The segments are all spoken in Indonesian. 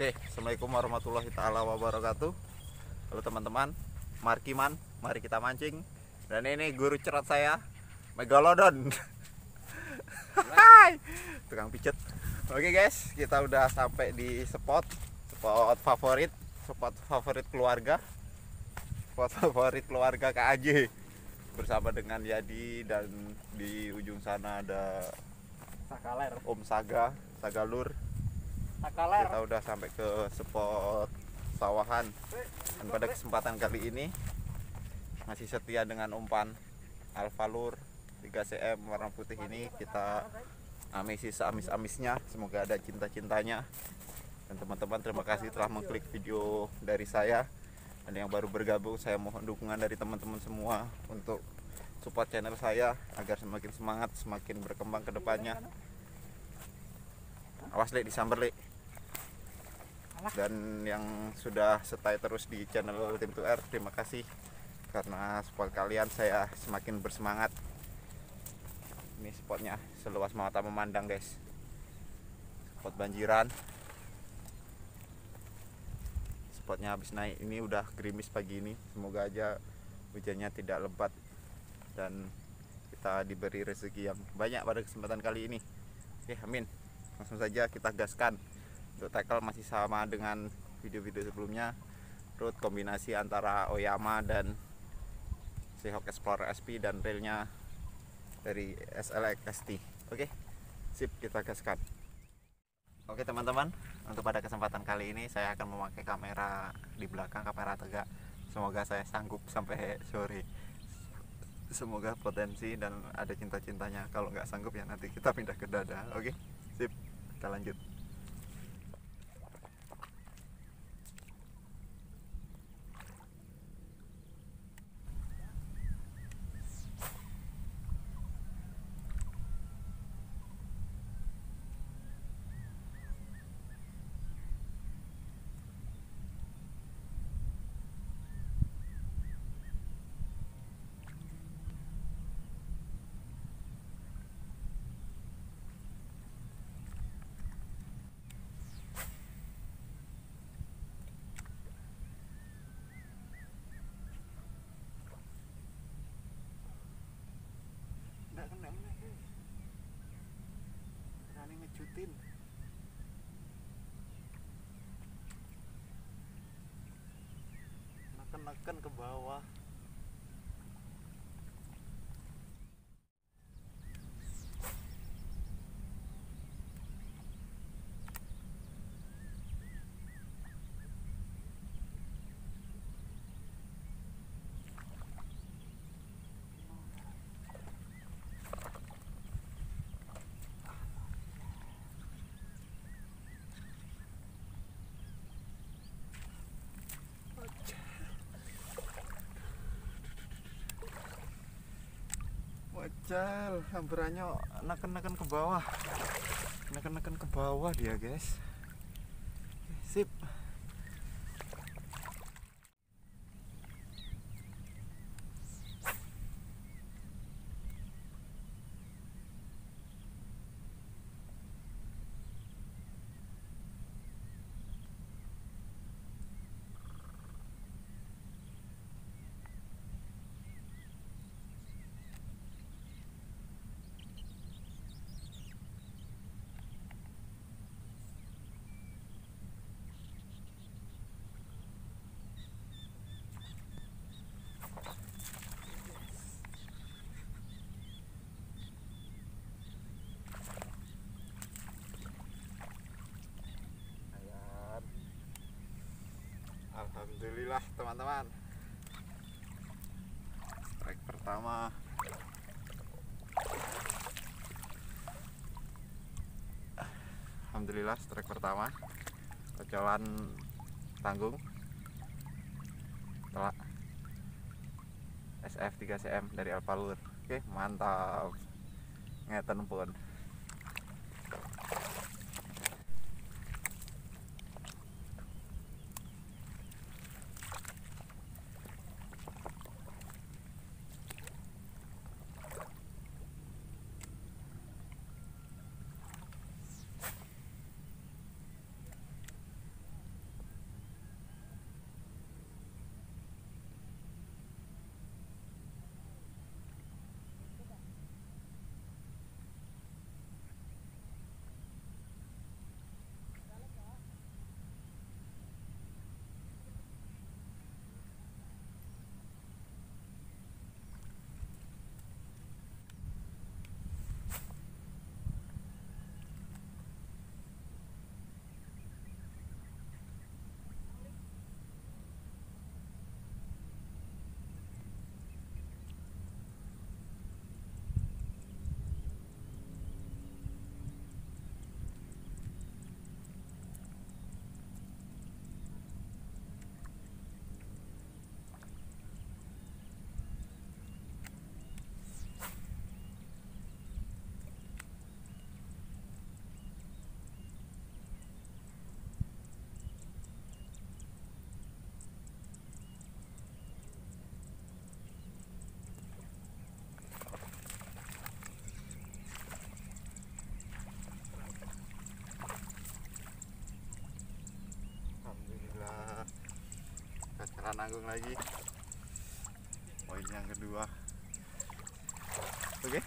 Oke, assalamualaikum warahmatullahi taala wabarakatuh. Halo teman-teman, Markiman, mari kita mancing. Dan ini guru cerat saya, Megalodon. Hai, tukang pijet. Oke guys, kita udah sampai di spot favorit keluarga. Spot favorit keluarga KAJ. Bersama dengan Yadi, dan di ujung sana ada Sakaler, Om Saga, Sakaler. Sakaler. Kita udah sampai ke spot sawahan, dan pada kesempatan kali ini masih setia dengan umpan Alphalure 3 cm warna putih ini. Kita amisi seamis-amisnya, semoga ada cinta-cintanya. Dan teman-teman, terima kasih telah mengklik video dari saya. Dan yang baru bergabung, saya mohon dukungan dari teman-teman semua untuk support channel saya agar semakin semangat, semakin berkembang ke depannya. Awas Lek, disamber Lek. Dan yang sudah stay terus di channel Tim2R, terima kasih karena support kalian saya semakin bersemangat. Ini spotnya seluas mata memandang guys, spot banjiran. Spotnya habis naik, ini udah gerimis pagi ini. Semoga aja hujannya tidak lebat dan kita diberi rezeki yang banyak pada kesempatan kali ini. Oke, amin. Langsung saja kita gaskan. Untuk tackle masih sama dengan video-video sebelumnya, root kombinasi antara Oyama dan c Explorer SP, dan railnya dari SLX-T. Oke, sip, kita gaskan. Oke teman-teman, untuk pada kesempatan kali ini saya akan memakai kamera di belakang, kamera tegak. Semoga saya sanggup sampai sore. Semoga potensi dan ada cinta-cintanya. Kalau nggak sanggup ya nanti kita pindah ke dada. Oke, sip, kita lanjut. Ngejutin neken-neken ke bawah. Wajar, hamburannya neken-neken ke bawah, neken-neken ke bawah dia guys. Sip. Alhamdulillah teman-teman, strike pertama. Alhamdulillah strike pertama, kecolan tanggung telak SF 3 cm dari Alphalure. Oke, mantap, ngeten pun. nanggung lagi. Poin yang kedua. Oke,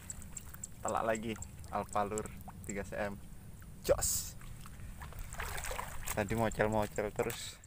telak lagi Alphalure 3 cm. Jos. Tadi mocel-mocel terus.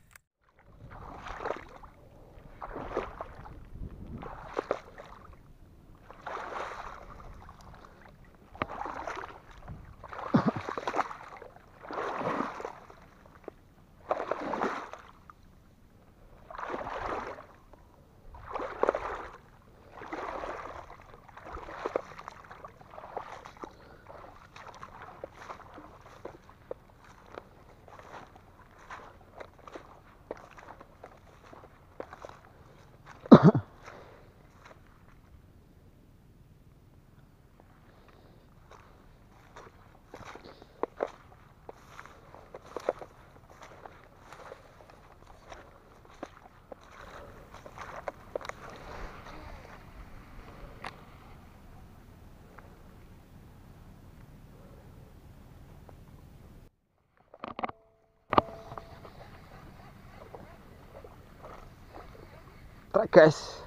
Guys,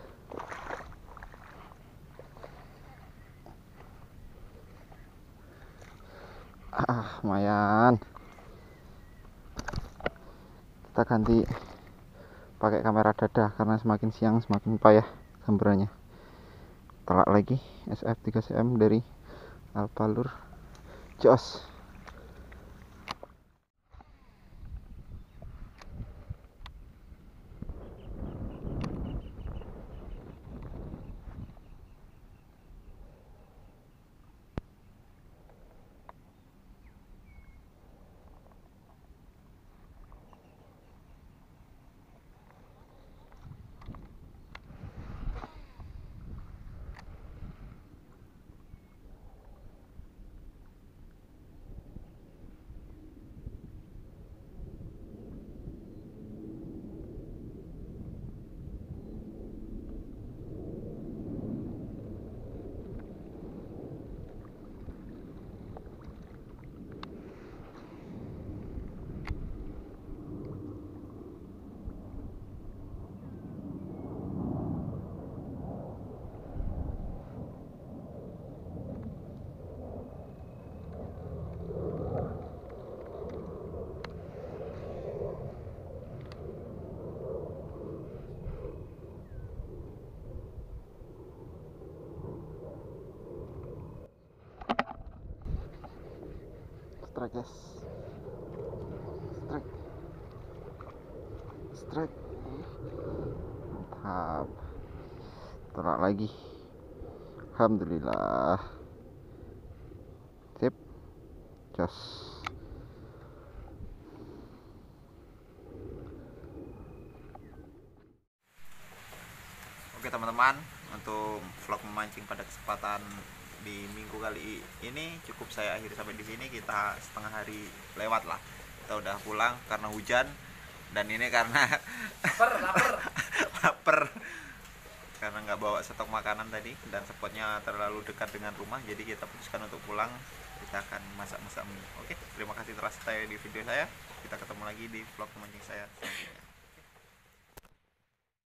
lumayan. Kita ganti pakai kamera dada karena semakin siang semakin payah gambarnya. Telak lagi SF3 cm dari Alphalure. Jos. Guys, strike, mantap, telak lagi, alhamdulillah, sip, jos. Oke teman-teman, untuk vlog memancing pada kesempatan di minggu kali ini cukup saya akhiri sampai di sini. Kita setengah hari lewat lah, kita udah pulang karena hujan dan ini karena lapar karena nggak bawa stok makanan tadi dan spotnya terlalu dekat dengan rumah, jadi kita putuskan untuk pulang. Kita akan masak-masak mie. Oke, terima kasih telah stay di video saya. Kita ketemu lagi di vlog memancing saya selanjutnya.